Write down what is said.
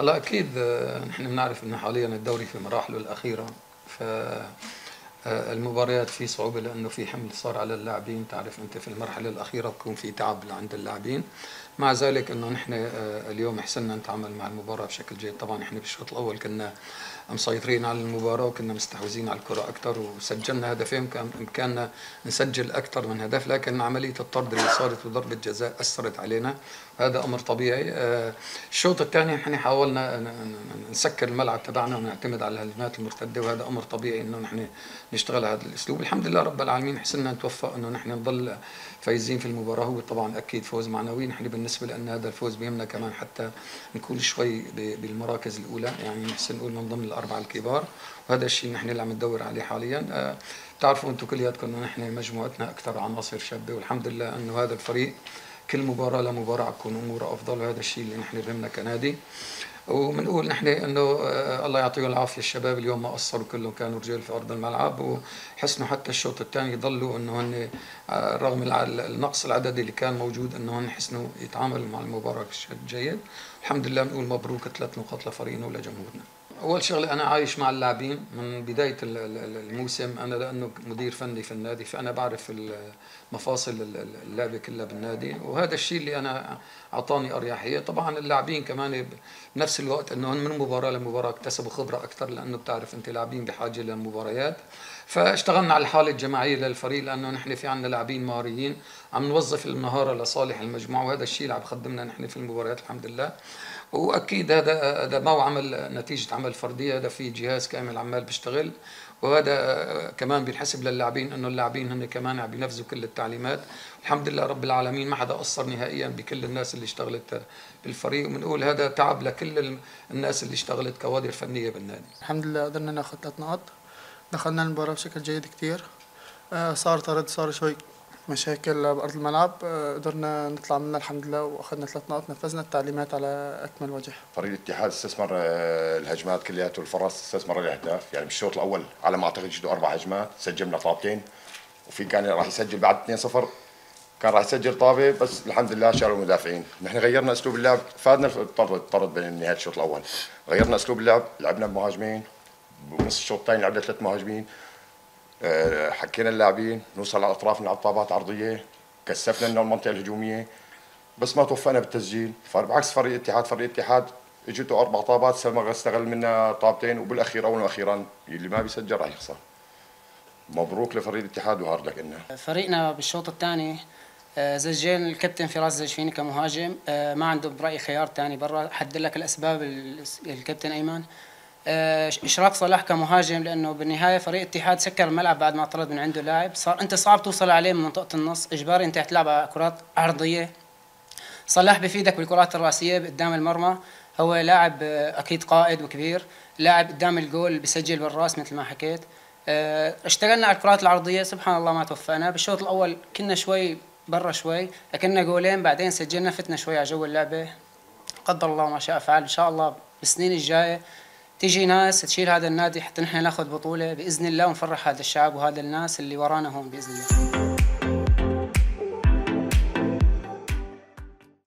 هلا اكيد نحن بنعرف انه حاليا الدوري في مراحله الاخيره، فالمباريات في صعوبه لانه في حمل صار على اللاعبين، تعرف انت في المرحله الاخيره بكون في تعب عند اللاعبين. مع ذلك انه نحن اليوم حسنا نتعامل مع المباراه بشكل جيد. طبعا نحن بالشوط الاول كنا مسيطرين على المباراه وكنا مستحوذين على الكره اكثر وسجلنا هدفين، كان بامكاننا نسجل اكثر من هدف، لكن عمليه الطرد اللي صارت وضربه جزاء اثرت علينا، هذا امر طبيعي. الشوط الثاني نحن حاولنا نسكر الملعب تبعنا ونعتمد على الهجمات المرتده، وهذا امر طبيعي انه نحن نشتغل على هذا الاسلوب. الحمد لله رب العالمين حسنا نتوفق انه نحن نضل فايزين في المباراه. هو طبعا اكيد فوز معنوي، نحن بالنسبه لنا هذا الفوز بيهمنا كمان حتى نكون شوي بالمراكز الاولى، يعني نحسن نقول من ضمن الاربعه الكبار، وهذا الشيء نحن اللي عم ندور عليه حاليا. بتعرفوا انتم كلياتكم انه نحن مجموعتنا اكثر عناصر شابه، والحمد لله انه هذا الفريق كل مباراه لمباراه بتكون اموره افضل، وهذا الشيء اللي نحن بهمنا كنادي. وبنقول نحن انه الله يعطيهم العافيه الشباب، اليوم ما قصروا، كلهم كانوا رجال في ارض الملعب وحسنوا حتى الشوط الثاني، ضلوا انه هن رغم النقص العددي اللي كان موجود انه هن حسنوا يتعاملوا مع المباراه بشكل جيد. الحمد لله بنقول مبروك 3 نقاط لفريقنا ولجمهورنا. اول شغله انا عايش مع اللاعبين من بدايه الموسم، انا لانه مدير فني في النادي فانا بعرف مفاصل اللعبه كلها بالنادي، وهذا الشيء اللي انا اعطاني اريحيه. طبعا اللاعبين كمان بنفس الوقت انه من مباراه لمباراه اكتسبوا خبره اكثر، لانه بتعرف انت لاعبين بحاجه للمباريات، فاشتغلنا على الحاله الجماعيه للفريق، لانه نحن في عندنا لاعبين مهاريين عم نوظف المهاره لصالح المجموعه، وهذا الشيء اللي عم خدمنا نحن في المباريات الحمد لله. واكيد هذا ما هو عمل نتيجه عمل فرديه، هذا في جهاز كامل عمال بيشتغل، وهذا كمان بينحسب للاعبين انه اللاعبين هن كمان عم بينفذوا كل التعليمات. الحمد لله رب العالمين ما حدا قصر نهائيا بكل الناس اللي اشتغلت بالفريق، وبنقول هذا تعب لكل الناس اللي اشتغلت كوادر فنيه بالنادي. الحمد لله قدرنا ناخذ 3 نقاط، دخلنا المباراه بشكل جيد كثير، صار طرد، صار شوي مشاكل بارض الملعب، قدرنا نطلع منها الحمد لله واخذنا 3 نقاط، نفذنا التعليمات على اكمل وجه. فريق الاتحاد استثمر الهجمات كلياته والفرص، استثمر الاهداف، يعني بالشوط الاول على ما اعتقد اجوا 4 هجمات، سجلنا طابتين، وفي كان راح يسجل بعد 2-0 كان راح يسجل طابه، بس الحمد لله شالوا المدافعين. نحن غيرنا اسلوب اللعب، فادنا الطرد بنهايه الشوط الاول، غيرنا اسلوب اللعب، لعبنا بمهاجمين، بنص الشوط الثاني لعبنا 3 مهاجمين، حكينا اللاعبين نوصل على اطراف، نلعب طابات عرضيه، كثفنا من المنطقه الهجوميه، بس ما توفقنا بالتسجيل. فبعكس فريق الاتحاد، فريق الاتحاد اجته 4 طابات، استغل منا طابتين، وبالاخير اولا واخيرا اللي ما بيسجل راح يخسر. مبروك لفريق الاتحاد وهارد لك لنا. فريقنا بالشوط الثاني زجين الكابتن فراس زجفيني كمهاجم، ما عنده برايي خيار ثاني برا، حدد لك الاسباب الكابتن ايمن. اشراك صلاح كمهاجم، لانه بالنهايه فريق الاتحاد سكر الملعب بعد ما طرد من عنده لاعب، صار انت صعب توصل عليه من منطقه النص، اجباري انت حتلعب على كرات عرضيه. صلاح بفيدك بالكرات الراسيه قدام المرمى، هو لاعب اكيد قائد وكبير، لاعب قدام الجول بسجل بالراس مثل ما حكيت. اشتغلنا على الكرات العرضيه، سبحان الله ما توفقنا. بالشوط الاول كنا شوي برا شوي، لكننا جولين، بعدين سجلنا، فتنا شوي على جو اللعبه، قدر الله ما شاء فعل. ان شاء الله بالسنين الجايه تيجي ناس تشيل هذا النادي حتى نحن ناخذ بطولة بإذن الله، ونفرح هذا الشعب وهذا الناس اللي ورانا هون بإذن الله.